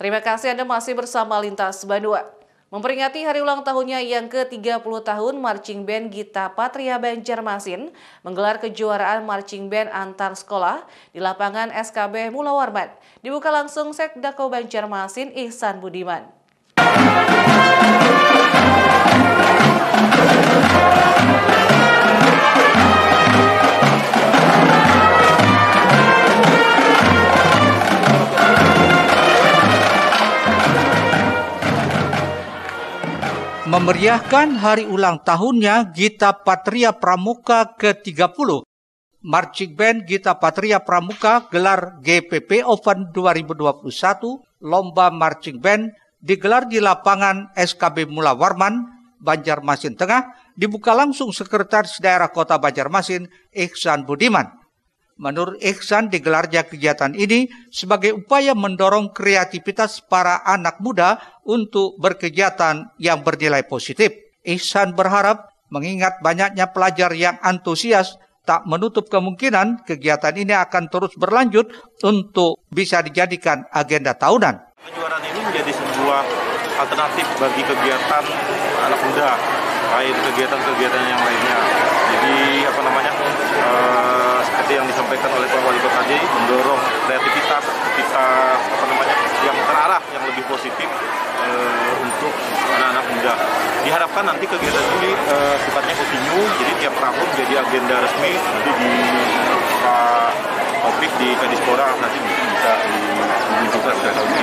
Terima kasih Anda masih bersama Lintas Banua. Memperingati hari ulang tahunnya yang ke-30 tahun, marching band Gita Patria Banjarmasin menggelar kejuaraan marching band antar sekolah di lapangan SKB Mulawarman. Dibuka langsung Sekdako Banjarmasin Ihsan Budiman. Memeriahkan hari ulang tahunnya Gita Patria Pramuka ke-30. Marching Band Gita Patria Pramuka gelar GPP Open 2021 Lomba Marching Band digelar di lapangan SKB Mulawarman, Banjarmasin Tengah, dibuka langsung Sekretaris Daerah Kota Banjarmasin Ihsan Budiman. Menurut Ihsan, digelarnya kegiatan ini sebagai upaya mendorong kreativitas para anak muda untuk berkegiatan yang bernilai positif. Ihsan berharap, mengingat banyaknya pelajar yang antusias, tak menutup kemungkinan kegiatan ini akan terus berlanjut untuk bisa dijadikan agenda tahunan. Kejuaraan ini menjadi sebuah alternatif bagi kegiatan anak muda, lain kegiatan-kegiatan yang lainnya. Jadi seperti yang disampaikan oleh Pak Wali Kota, mendorong kreativitas kita yang terarah, yang lebih positif untuk anak-anak muda. Diharapkan nanti kegiatan ini sifatnya kontinu, jadi tiap tahun jadi agenda resmi nanti di Pak Topik di Kadispora nanti bisa dimunculkan secara resmi.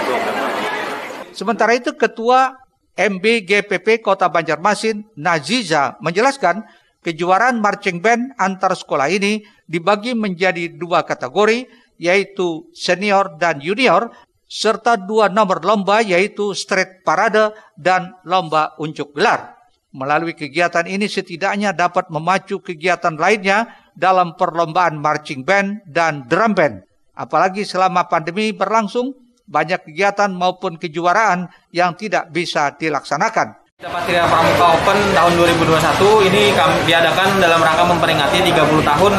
Sementara itu, Ketua MBGPP Kota Banjarmasin, Naziza, menjelaskan kejuaraan marching band antar sekolah ini dibagi menjadi dua kategori, yaitu senior dan junior, serta dua nomor lomba, yaitu street parade dan lomba unjuk gelar. Melalui kegiatan ini setidaknya dapat memacu kegiatan lainnya dalam perlombaan marching band dan drum band. Apalagi selama pandemi berlangsung, banyak kegiatan maupun kejuaraan yang tidak bisa dilaksanakan. Gita Patria Pramuka Open tahun 2021 ini kami diadakan dalam rangka memperingati 30 tahun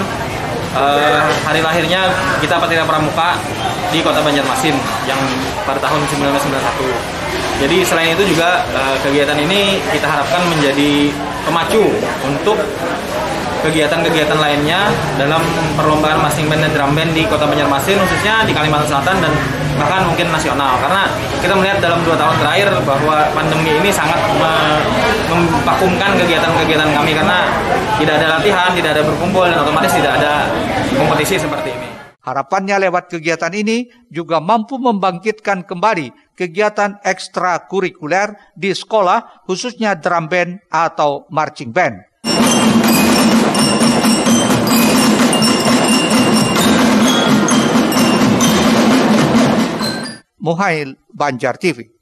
hari lahirnya Gita Patria Pramuka di Kota Banjarmasin yang pada tahun 1991. Jadi selain itu juga kegiatan ini kita harapkan menjadi pemacu untuk kegiatan-kegiatan lainnya dalam perlombaan marching band dan drum band di Kota Banjarmasin, khususnya di Kalimantan Selatan dan bahkan mungkin nasional, karena kita melihat dalam 2 tahun terakhir bahwa pandemi ini sangat mempakumkan kegiatan-kegiatan kami karena tidak ada latihan, tidak ada berkumpul, dan otomatis tidak ada kompetisi seperti ini. Harapannya lewat kegiatan ini juga mampu membangkitkan kembali kegiatan ekstrakurikuler di sekolah, khususnya drum band atau marching band. Banjar TV.